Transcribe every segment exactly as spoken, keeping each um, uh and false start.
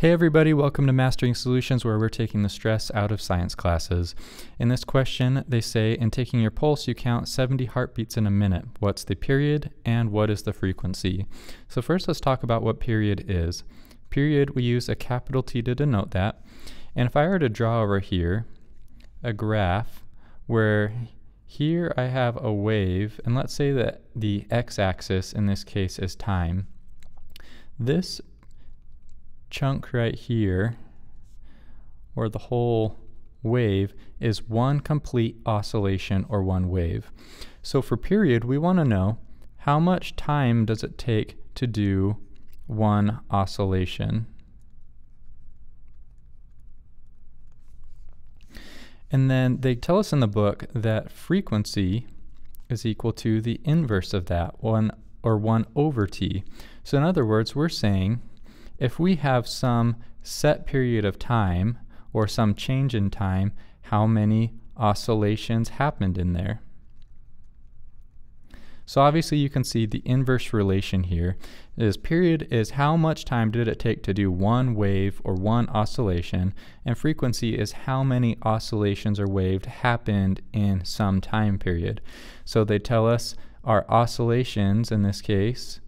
Hey everybody, welcome to Mastering Solutions, where we're taking the stress out of science classes. In this question, they say, in taking your pulse, you count seventy heartbeats in a minute. What's the period and what is the frequency? So first, let's talk about what period is. Period, we use a capital T to denote that. And if I were to draw over here a graph where here I have a wave, and let's say that the x-axis in this case is time. This chunk right here, or the whole wave, is one complete oscillation or one wave. So for period, we want to know how much time does it take to do one oscillation. And then they tell us in the book that frequency is equal to the inverse of that, one or one over t. So in other words, we're saying if we have some set period of time or some change in time, how many oscillations happened in there? So obviously you can see the inverse relation here is period is how much time did it take to do one wave or one oscillation, and frequency is how many oscillations or waves happened in some time period. So they tell us our oscillations in this case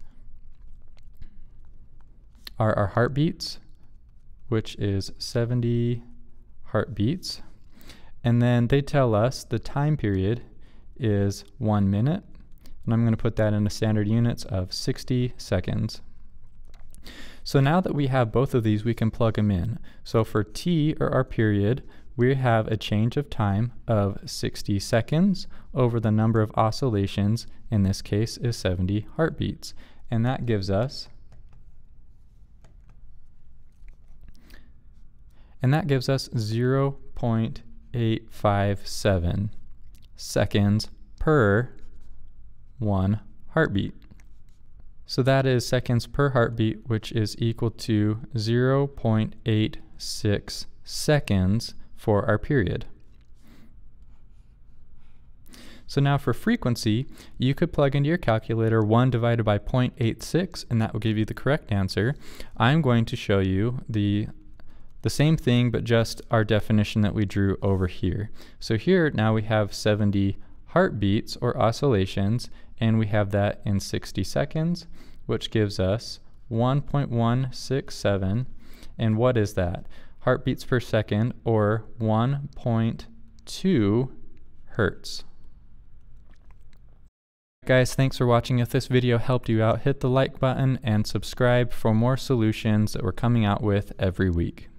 are our heartbeats, which is seventy heartbeats. And then they tell us the time period is one minute. And I'm going to put that into standard units of sixty seconds. So now that we have both of these, we can plug them in. So for T, or our period, we have a change of time of sixty seconds over the number of oscillations, in this case is seventy heartbeats. And that gives us And that gives us zero point eight five seven seconds per one heartbeat. So that is seconds per heartbeat, which is equal to zero point eight six seconds for our period. So now for frequency, you could plug into your calculator one divided by zero point eight six, and that will give you the correct answer. I'm going to show you the The same thing, but just our definition that we drew over here. So here now we have seventy heartbeats or oscillations, and we have that in sixty seconds, which gives us one point one six seven. And what is that? Heartbeats per second, or one point two hertz. Guys, thanks for watching. If this video helped you out, hit the like button and subscribe for more solutions that we're coming out with every week.